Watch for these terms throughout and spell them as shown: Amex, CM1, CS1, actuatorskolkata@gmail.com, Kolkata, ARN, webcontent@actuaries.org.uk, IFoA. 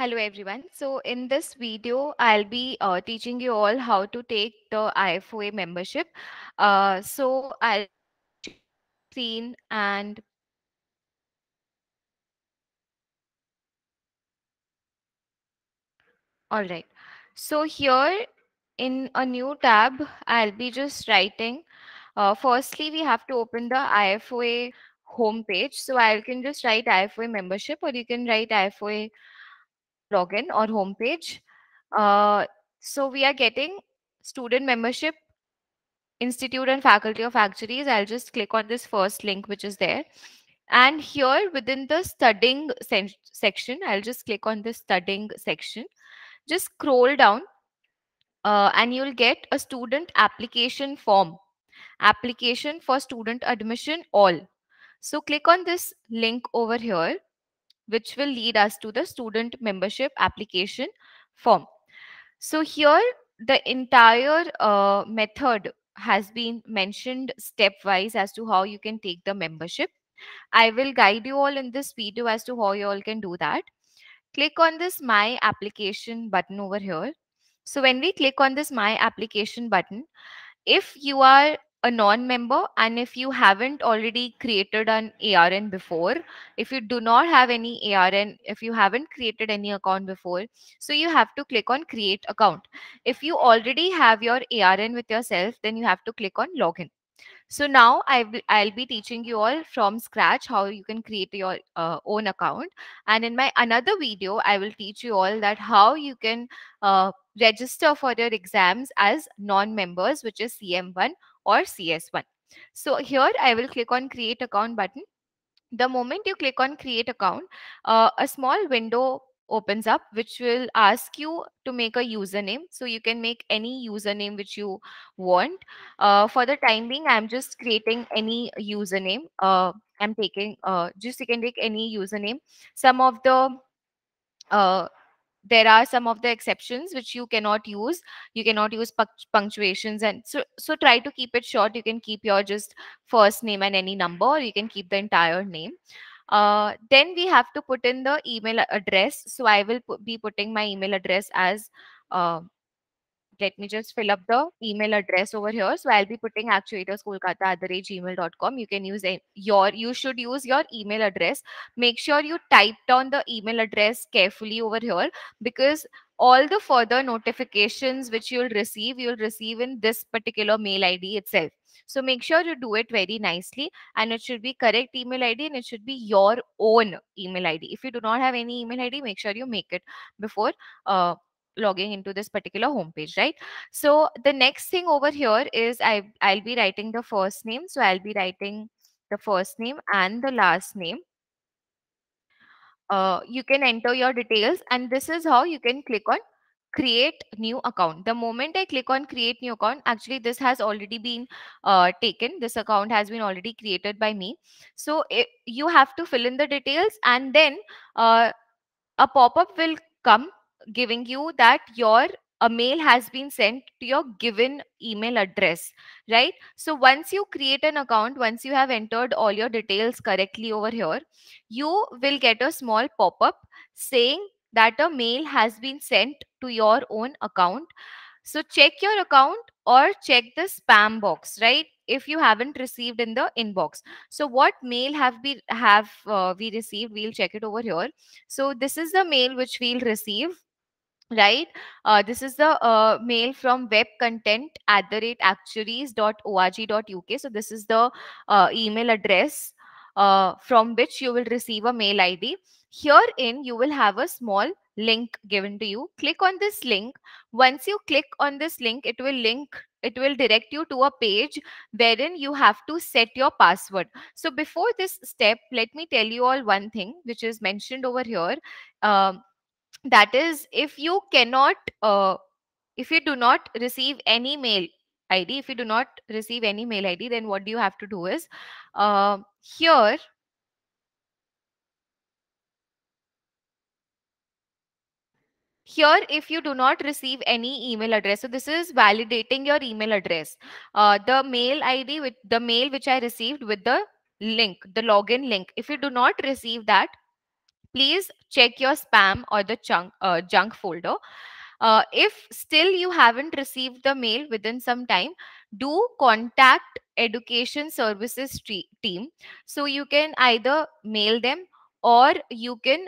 Hello everyone. So in this video, I'll be teaching you all how to take the IFoA membership. So I'll screen and all right. So here in a new tab, I'll be just writing. Firstly, we have to open the IFoA homepage. So I can just write IFoA membership, or you can write IFoA login or homepage. So we are getting student membership, Institute and Faculty of Actuaries. I'll just click on this first link which is there. And here within the studying section, I'll just click on the studying section. Just scroll down and you'll get a student application form. Application for student admission all. So click on this link over here, which will lead us to the student membership application form. So here the entire method has been mentioned stepwise as to how you can take the membership. I will guide you all in this video as to how you all can do that. Click on this My Application button over here. So when we click on this My Application button, if you are a non-member and if you haven't already created an ARN before, if you do not have any ARN, if you haven't created any account before, so you have to click on create account. If you already have your ARN with yourself, then you have to click on login. So now I'll be teaching you all from scratch how you can create your own account, and in my another video I will teach you all that how you can register for your exams as non-members, which is CM1 or CS1. So here I will click on create account button. The moment you click on create account, a small window opens up which will ask you to make a username. So you can make any username which you want. For the time being, I'm just creating any username. I'm taking just you can take any username. Some of the there are some of the exceptions which you cannot use. You cannot use punctuations, and so try to keep it short. You can keep your just first name and any number, or you can keep the entire name. Then we have to put in the email address. So I will be putting my email address as let me just fill up the email address over here. So I'll be putting actuatorskolkata@gmail.com. You can use you should use your email address. Make sure you type down the email address carefully over here, because all the further notifications which you'll receive in this particular mail ID itself. So make sure you do it very nicely, and it should be correct email ID, and it should be your own email ID. If you do not have any email ID, make sure you make it before logging into this particular homepage, right? So the next thing over here is I'll be writing the first name. So I'll be writing the first name and the last name. You can enter your details, and this is how you can click on create new account. The moment I click on create new account, actually this has already been taken. This account has been already created by me. So you have to fill in the details, and then a pop-up will come giving you that a mail has been sent to your given email address, right? So once you create an account, once you have entered all your details correctly over here, you will get a small pop-up saying that a mail has been sent to your own account. So check your account or check the spam box, right? If you haven't received in the inbox. So what mail have we received? We'll check it over here. So this is the mail which we'll receive, right? This is the mail from webcontent@actuaries.org.uk. So this is the email address from which you will receive a mail ID. Herein, you will have a small link given to you. Click on this link. Once you click on this link, it will direct you to a page wherein you have to set your password. So before this step, let me tell you all one thing which is mentioned over here. That is, if you do not receive any mail ID, then what do you have to do is here. Here, if you do not receive any email address, so this is validating your email address. The mail ID with the mail which I received with the link, the login link. If you do not receive that, please check your spam or the junk folder. If still you haven't received the mail within some time, do contact Education Services team. So you can either mail them or you can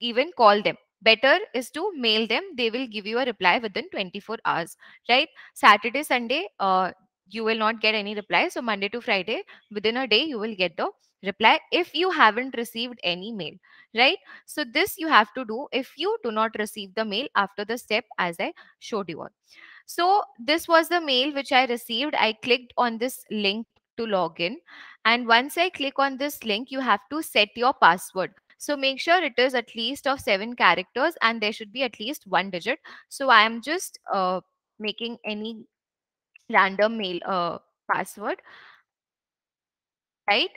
even call them. Better is to mail them. They will give you a reply within 24 hours, right? Saturday, Sunday, you will not get any reply. So Monday to Friday, within a day, you will get the reply if you haven't received any mail, right? So this you have to do if you do not receive the mail after the step as I showed you all. So this was the mail which I received. I clicked on this link to log in. And once I click on this link, you have to set your password. So make sure it is at least of 7 characters and there should be at least 1 digit. So I am just making any random mail password, right?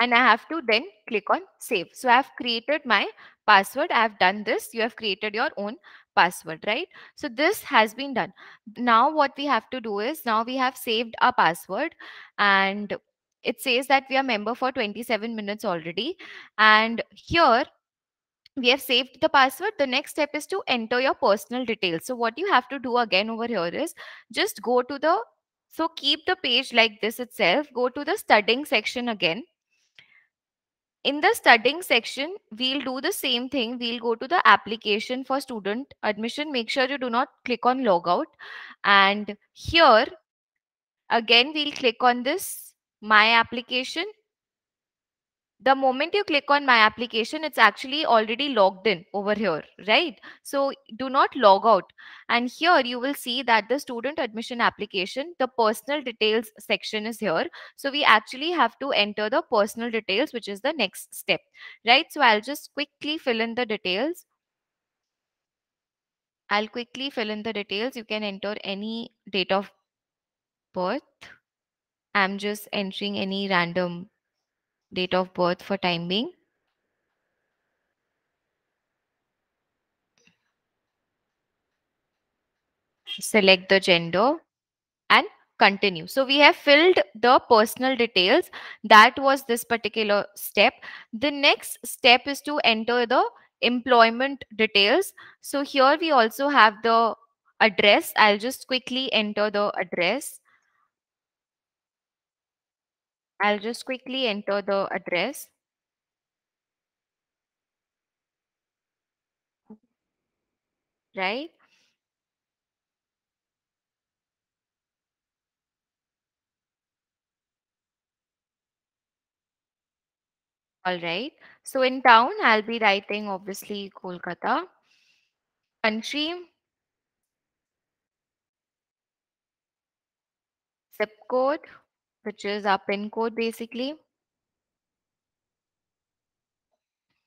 And I have to then click on save. So I have created my password. I have done this. You have created your own password, right? So this has been done. Now what we have to do is, now we have saved our password and it says that we are member for 27 minutes already. And here we have saved the password. The next step is to enter your personal details. So what you have to do again over here is just go to the, so keep the page like this itself, go to the studying section again. In the studying section, we'll do the same thing. We'll go to the application for student admission. Make sure you do not click on logout. And here again, we'll click on this My Application. The moment you click on My Application, it's actually already logged in over here, right? So do not log out. And here you will see that the student admission application, the personal details section is here. So we actually have to enter the personal details, which is the next step, right? So I'll just quickly fill in the details. I'll quickly fill in the details. You can enter any date of birth. I'm just entering any random date of birth for time being. Select the gender and continue. So we have filled the personal details. That was this particular step. The next step is to enter the employment details. So here we also have the address. I'll just quickly enter the address. I'll just quickly enter the address. Right. All right. So in town, I'll be writing obviously Kolkata. Country. Zip code, which is our PIN code basically.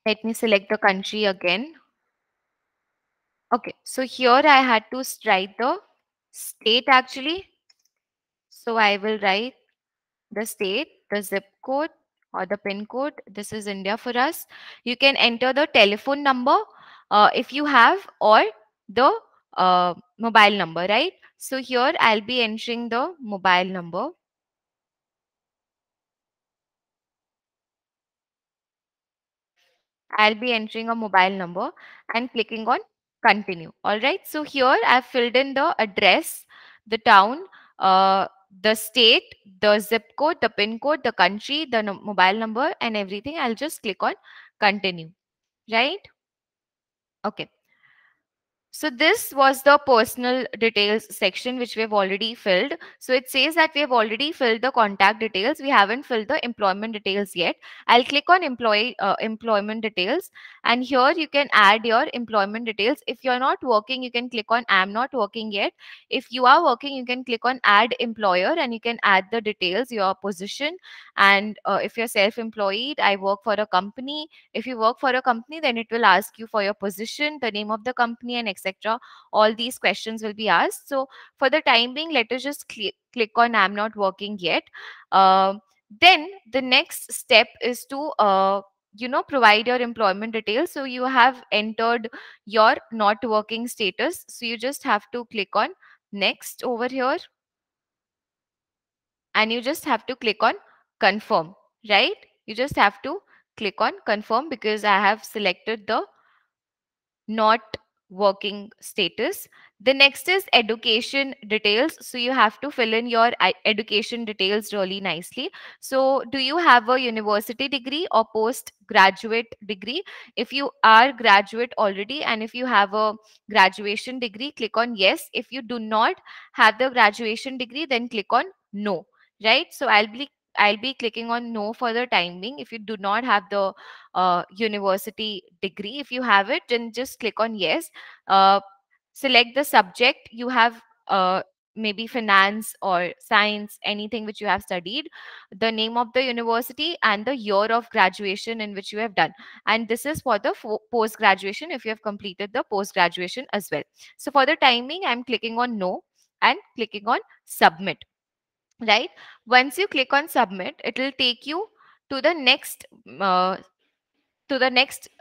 Let me select the country again. Okay, so here I had to write the state actually. So I will write the state, the zip code or the PIN code. This is India for us. You can enter the telephone number if you have, or the mobile number, right? So here I'll be entering the mobile number. I'll be entering a mobile number and clicking on continue. All right. So here I've filled in the address, the town, the state, the zip code, the PIN code, the country, the mobile number and everything. I'll just click on continue. Right. Okay. So this was the personal details section, which we have already filled. So it says that we have already filled the contact details. We haven't filled the employment details yet. I'll click on employment details. And here you can add your employment details. If you're not working, you can click on I'm not working yet. If you are working, you can click on add employer and you can add the details, your position. And if you're self-employed, I work for a company. If you work for a company, then it will ask you for your position, the name of the company and etc. All these questions will be asked. So for the time being, let us just click on I'm not working yet. Then the next step is to, you know, provide your employment details. So you have entered your not working status. So you just have to click on next over here. And you just have to click on confirm, right? You just have to click on confirm because I have selected the not working status. The next is education details. So you have to fill in your education details really nicely. So do you have a university degree or postgraduate degree? If you are graduate already and if you have a graduation degree, click on yes. If you do not have the graduation degree, then click on no, right? So I'll be clicking on no for the time being. If you do not have the university degree, if you have it, then just click on yes. Select the subject you have, maybe finance or science, anything which you have studied, the name of the university and the year of graduation in which you have done. And this is for the post-graduation if you have completed the post-graduation as well. So for the timing, I'm clicking on no and clicking on submit. Right. Once you click on submit, it will take you to the next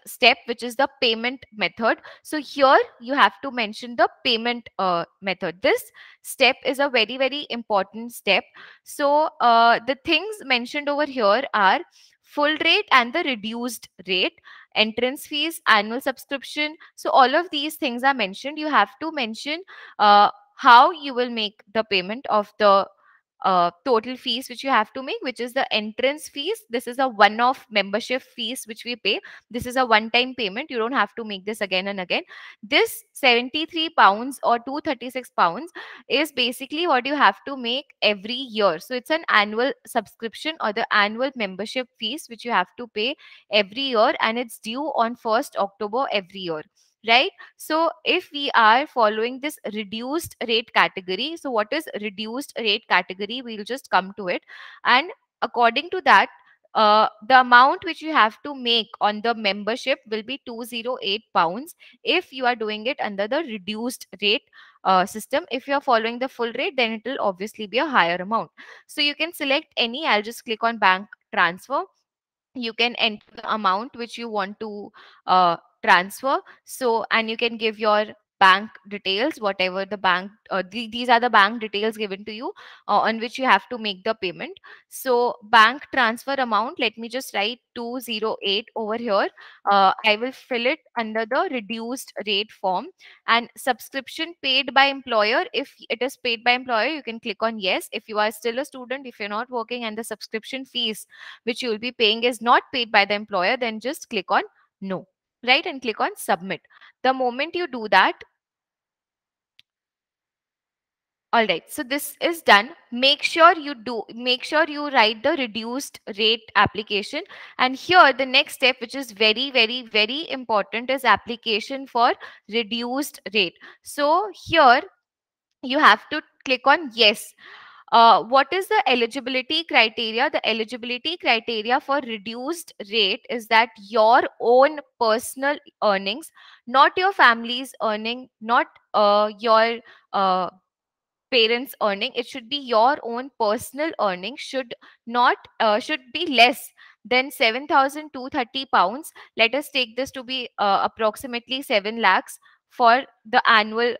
step, which is the payment method. So here you have to mention the payment method. This step is a very, very important step. So the things mentioned over here are full rate and the reduced rate, entrance fees, annual subscription. So all of these things are mentioned. You have to mention how you will make the payment of the total fees which you have to make, which is the entrance fees. This is a one-off membership fees which we pay. This is a one-time payment. You don't have to make this again and again. This 73 pounds or 236 pounds is basically what you have to make every year. So it's an annual subscription or the annual membership fees which you have to pay every year, and it's due on 1st October every year. Right. So if we are following this reduced rate category, so what is reduced rate category? We'll just come to it. And according to that, the amount which you have to make on the membership will be 208 pounds if you are doing it under the reduced rate system. If you are following the full rate, then it will obviously be a higher amount. So you can select any. I'll just click on bank transfer. You can enter the amount which you want to transfer. So, and you can give your bank details, whatever the bank, these are the bank details given to you on which you have to make the payment. So bank transfer amount, let me just write 208 over here. I will fill it under the reduced rate form. And subscription paid by employer, if it is paid by employer, you can click on yes. If you are still a student, if you're not working and the subscription fees which you will be paying is not paid by the employer, then just click on no. Right, and click on submit. The moment you do that, all right, so this is done. Make sure you write the reduced rate application. And here the next step, which is very, very, very important, is application for reduced rate. So here you have to click on yes. What is the eligibility criteria? The eligibility criteria for reduced rate is that your own personal earnings, not your family's earning, not your parents' earning. It should be your own personal earning should be less than 7,230 pounds. Let us take this to be approximately 7 lakhs for the annual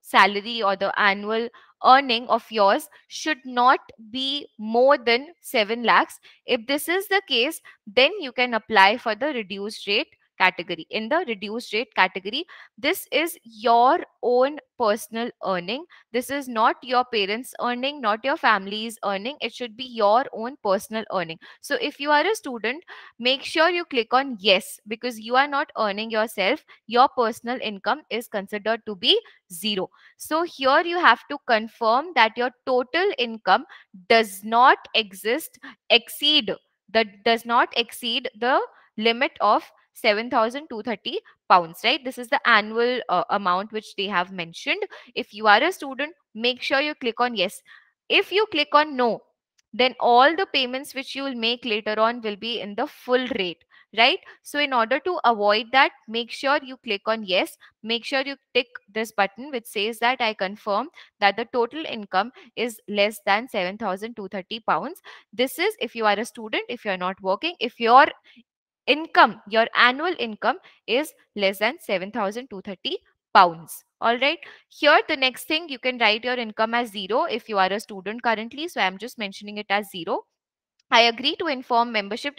salary or the annual earning of yours should not be more than 7 lakhs. If this is the case, then you can apply for the reduced rate category. In the reduced rate category, this is your own personal earning. This is not your parents' earning, not your family's earning. It should be your own personal earning. So if you are a student, make sure you click on yes, because you are not earning yourself. Your personal income is considered to be zero. So here you have to confirm that your total income does not exceed the limit of 7,230 pounds, right? This is the annual amount which they have mentioned. If you are a student, make sure you click on yes. If you click on no, then all the payments which you will make later on will be in the full rate, right? So in order to avoid that, make sure you click on yes. Make sure you tick this button which says that I confirm that the total income is less than 7,230 pounds. This is if you are a student, if you are not working, if your income, your annual income is less than 7,230 pounds. All right. Here, the next thing, you can write your income as zero if you are a student currently. So I'm just mentioning it as zero. I agree to inform membership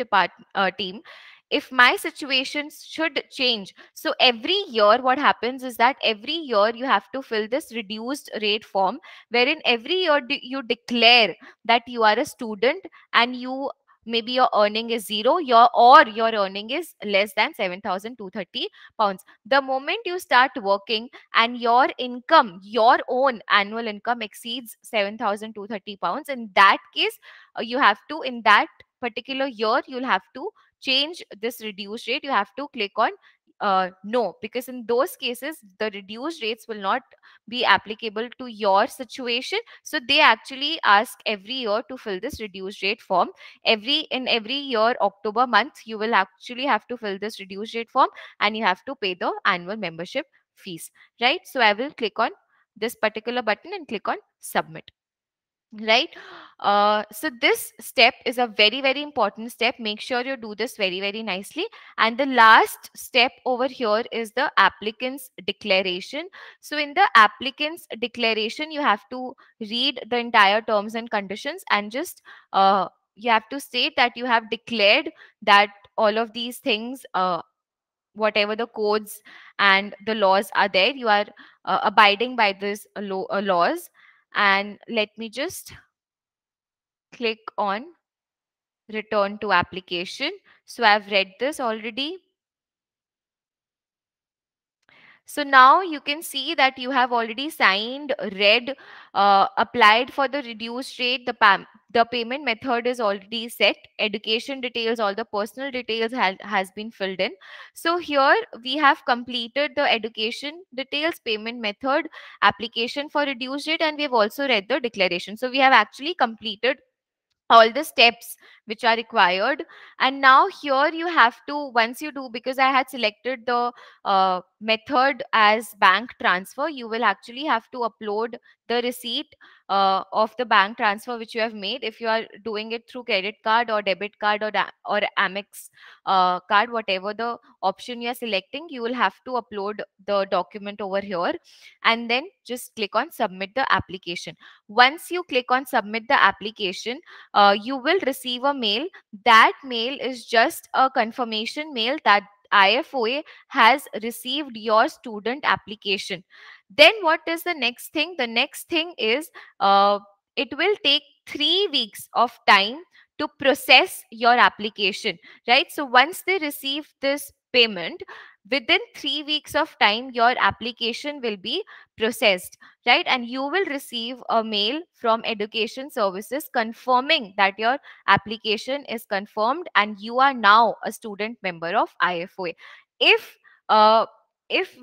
team if my situations should change. So every year what happens is that every year you have to fill this reduced rate form, wherein every year you declare that you are a student and you maybe your earning is zero, your earning is less than 7,230 pounds. The moment you start working and your income, your own annual income exceeds 7,230 pounds, in that case, you have to, in that particular year, you'll have to change this reduced rate. You have to click on no, because in those cases, the reduced rates will not be applicable to your situation. So they actually ask every year to fill this reduced rate form. In every year, October month, you will actually have to fill this reduced rate form and you have to pay the annual membership fees, right? So I will click on this particular button and click on submit. Right. So this step is a very, very important step. Make sure you do this very, very nicely. And the last step over here is the applicant's declaration. So in the applicant's declaration, you have to read the entire terms and conditions and just you have to state that you have declared that all of these things, whatever the codes and the laws are there, you are abiding by these laws. And let me just click on return to application. So I've read this already. So now you can see that you have already signed, read, applied for the reduced rate. The payment method is already set. Education details, all the personal details has been filled in. So here we have completed the education details, payment method, application for reduced rate, and we have also read the declaration. So we have actually completed all the steps which are required. And now here you have to, once you do, because I had selected the method as bank transfer, you will actually have to upload the receipt of the bank transfer which you have made. If you are doing it through credit card or debit card or Amex card, whatever the option you are selecting, you will have to upload the document over here and then just click on submit the application. Once you click on submit the application, you will receive a mail. That mail is just a confirmation mail that IFoA has received your student application. Then what is the next thing? The next thing is it will take 3 weeks of time to process your application, right? So once they receive this payment, within 3 weeks of time, your application will be processed, right? And you will receive a mail from Education Services confirming that your application is confirmed and you are now a student member of IFoA. If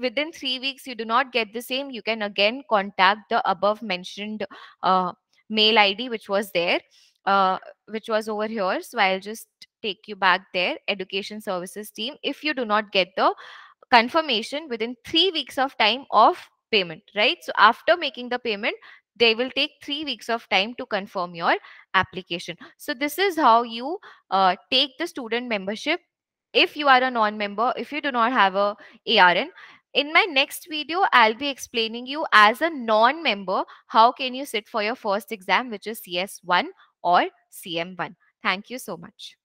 within 3 weeks you do not get the same, you can again contact the above mentioned mail ID which was there, which was over here. So I'll just take you back there, Education Services team. If you do not get the confirmation within 3 weeks of time of payment, right? So after making the payment, they will take 3 weeks of time to confirm your application. So this is how you take the student membership if you are a non-member, if you do not have a ARN. In my next video, I'll be explaining you as a non-member, how can you sit for your first exam, which is CS1 or CM1. Thank you so much.